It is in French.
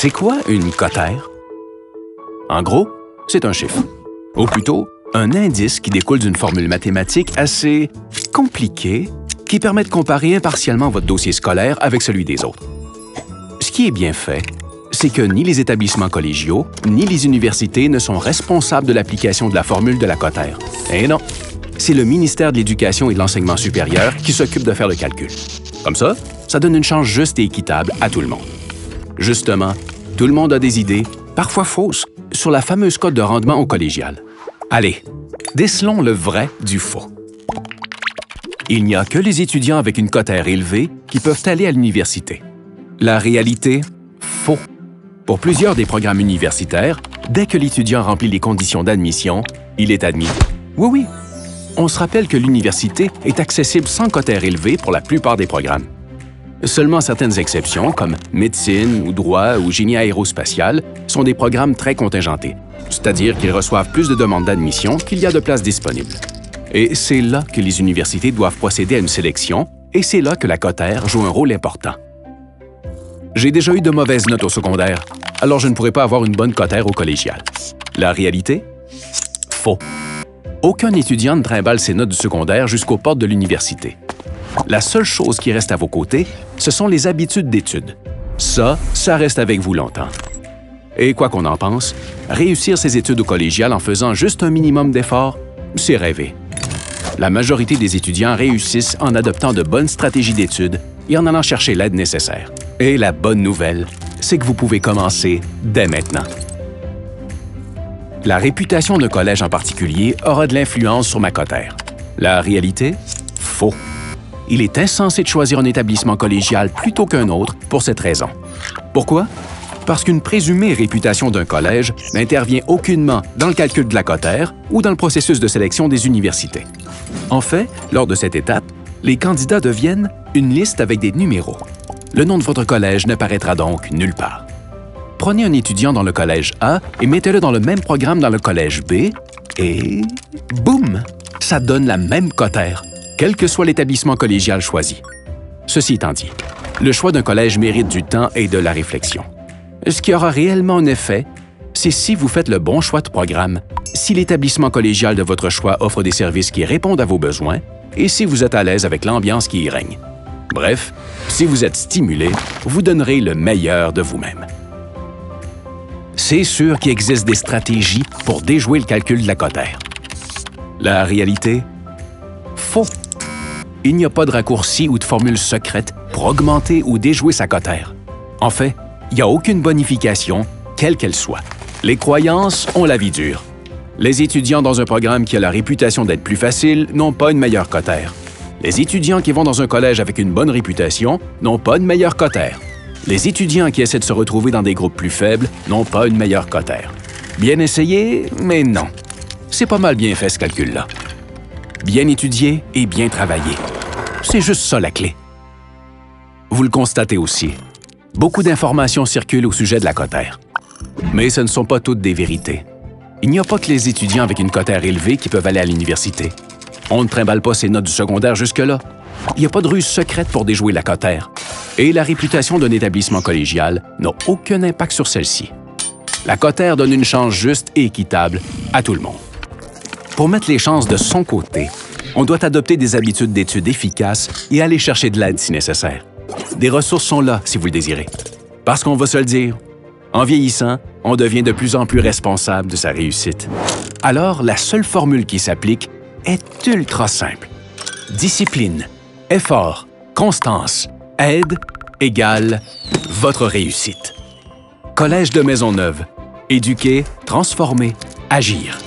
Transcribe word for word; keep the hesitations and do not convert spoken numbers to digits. C'est quoi une cotère? En gros, c'est un chiffre. Ou plutôt, un indice qui découle d'une formule mathématique assez compliquée qui permet de comparer impartialement votre dossier scolaire avec celui des autres. Ce qui est bien fait, c'est que ni les établissements collégiaux ni les universités ne sont responsables de l'application de la formule de la cotère. Et non, c'est le ministère de l'Éducation et de l'Enseignement supérieur qui s'occupe de faire le calcul. Comme ça, ça donne une chance juste et équitable à tout le monde. Justement, tout le monde a des idées, parfois fausses, sur la fameuse cote de rendement au collégial. Allez, décelons le vrai du faux. Il n'y a que les étudiants avec une cotère élevée qui peuvent aller à l'université. La réalité, faux. Pour plusieurs des programmes universitaires, dès que l'étudiant remplit les conditions d'admission, il est admis. Oui, oui. On se rappelle que l'université est accessible sans cotère élevée pour la plupart des programmes. Seulement certaines exceptions, comme médecine ou droit ou génie aérospatial, sont des programmes très contingentés, c'est-à-dire qu'ils reçoivent plus de demandes d'admission qu'il y a de places disponibles. Et c'est là que les universités doivent procéder à une sélection, et c'est là que la cotère joue un rôle important. J'ai déjà eu de mauvaises notes au secondaire, alors je ne pourrais pas avoir une bonne cotère au collégial. La réalité? Faux. Aucun étudiant ne trimballe ses notes du secondaire jusqu'aux portes de l'université. La seule chose qui reste à vos côtés, ce sont les habitudes d'études. Ça, ça reste avec vous longtemps. Et quoi qu'on en pense, réussir ses études au collégial en faisant juste un minimum d'efforts, c'est rêver. La majorité des étudiants réussissent en adoptant de bonnes stratégies d'études et en allant chercher l'aide nécessaire. Et la bonne nouvelle, c'est que vous pouvez commencer dès maintenant. La réputation d'un collège en particulier aura de l'influence sur ma cotère. La réalité? Faux. Il est insensé de choisir un établissement collégial plutôt qu'un autre pour cette raison. Pourquoi? Parce qu'une présumée réputation d'un collège n'intervient aucunement dans le calcul de la cotère ou dans le processus de sélection des universités. En fait, lors de cette étape, les candidats deviennent une liste avec des numéros. Le nom de votre collège n'apparaîtra donc nulle part. Prenez un étudiant dans le collège A et mettez-le dans le même programme dans le collège B et… boum! Ça donne la même cotère, quel que soit l'établissement collégial choisi. Ceci étant dit, le choix d'un collège mérite du temps et de la réflexion. Ce qui aura réellement un effet, c'est si vous faites le bon choix de programme, si l'établissement collégial de votre choix offre des services qui répondent à vos besoins et si vous êtes à l'aise avec l'ambiance qui y règne. Bref, si vous êtes stimulé, vous donnerez le meilleur de vous-même. C'est sûr qu'il existe des stratégies pour déjouer le calcul de la cotère. La réalité? Faux. Il n'y a pas de raccourci ou de formule secrète pour augmenter ou déjouer sa cotère. En fait, il n'y a aucune bonification, quelle qu'elle soit. Les croyances ont la vie dure. Les étudiants dans un programme qui a la réputation d'être plus facile n'ont pas une meilleure cotère. Les étudiants qui vont dans un collège avec une bonne réputation n'ont pas une meilleure cotère. Les étudiants qui essaient de se retrouver dans des groupes plus faibles n'ont pas une meilleure cotère. Bien essayé, mais non. C'est pas mal bien fait ce calcul-là. Bien étudier et bien travailler. C'est juste ça la clé. Vous le constatez aussi, beaucoup d'informations circulent au sujet de la cotère. Mais ce ne sont pas toutes des vérités. Il n'y a pas que les étudiants avec une cotère élevée qui peuvent aller à l'université. On ne trimballe pas ses notes du secondaire jusque-là. Il n'y a pas de ruse secrète pour déjouer la cotère. Et la réputation d'un établissement collégial n'a aucun impact sur celle-ci. La cotère donne une chance juste et équitable à tout le monde. Pour mettre les chances de son côté, on doit adopter des habitudes d'études efficaces et aller chercher de l'aide si nécessaire. Des ressources sont là si vous le désirez. Parce qu'on va se le dire, en vieillissant, on devient de plus en plus responsable de sa réussite. Alors, la seule formule qui s'applique est ultra simple. Discipline, effort, constance, aide égale votre réussite. Collège de Maisonneuve. Éduquer, transformer, agir.